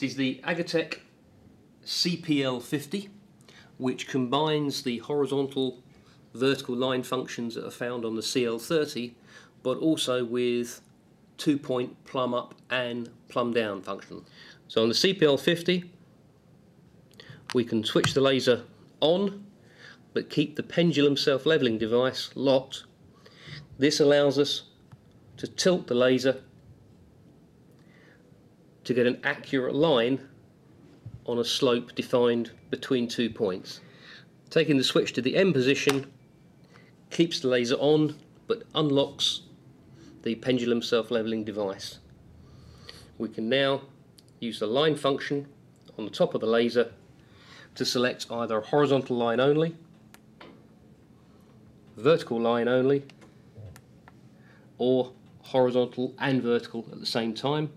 This is the Agatec CPL50, which combines the horizontal, vertical line functions that are found on the CL30, but also with 2-point plumb up and plumb down function. So on the CPL50, we can switch the laser on, but keep the pendulum self-leveling device locked. This allows us to tilt the laser to get an accurate line on a slope defined between 2 points. Taking the switch to the end position keeps the laser on but unlocks the pendulum self-leveling device. We can now use the line function on the top of the laser to select either a horizontal line only, vertical line only, or horizontal and vertical at the same time.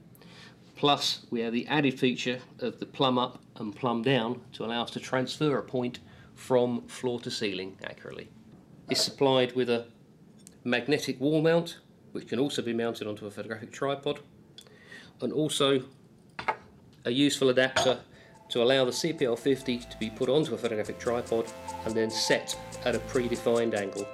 Plus we have the added feature of the plumb up and plumb down to allow us to transfer a point from floor to ceiling accurately. It's supplied with a magnetic wall mount, which can also be mounted onto a photographic tripod, and also a useful adapter to allow the CPL50 to be put onto a photographic tripod and then set at a predefined angle.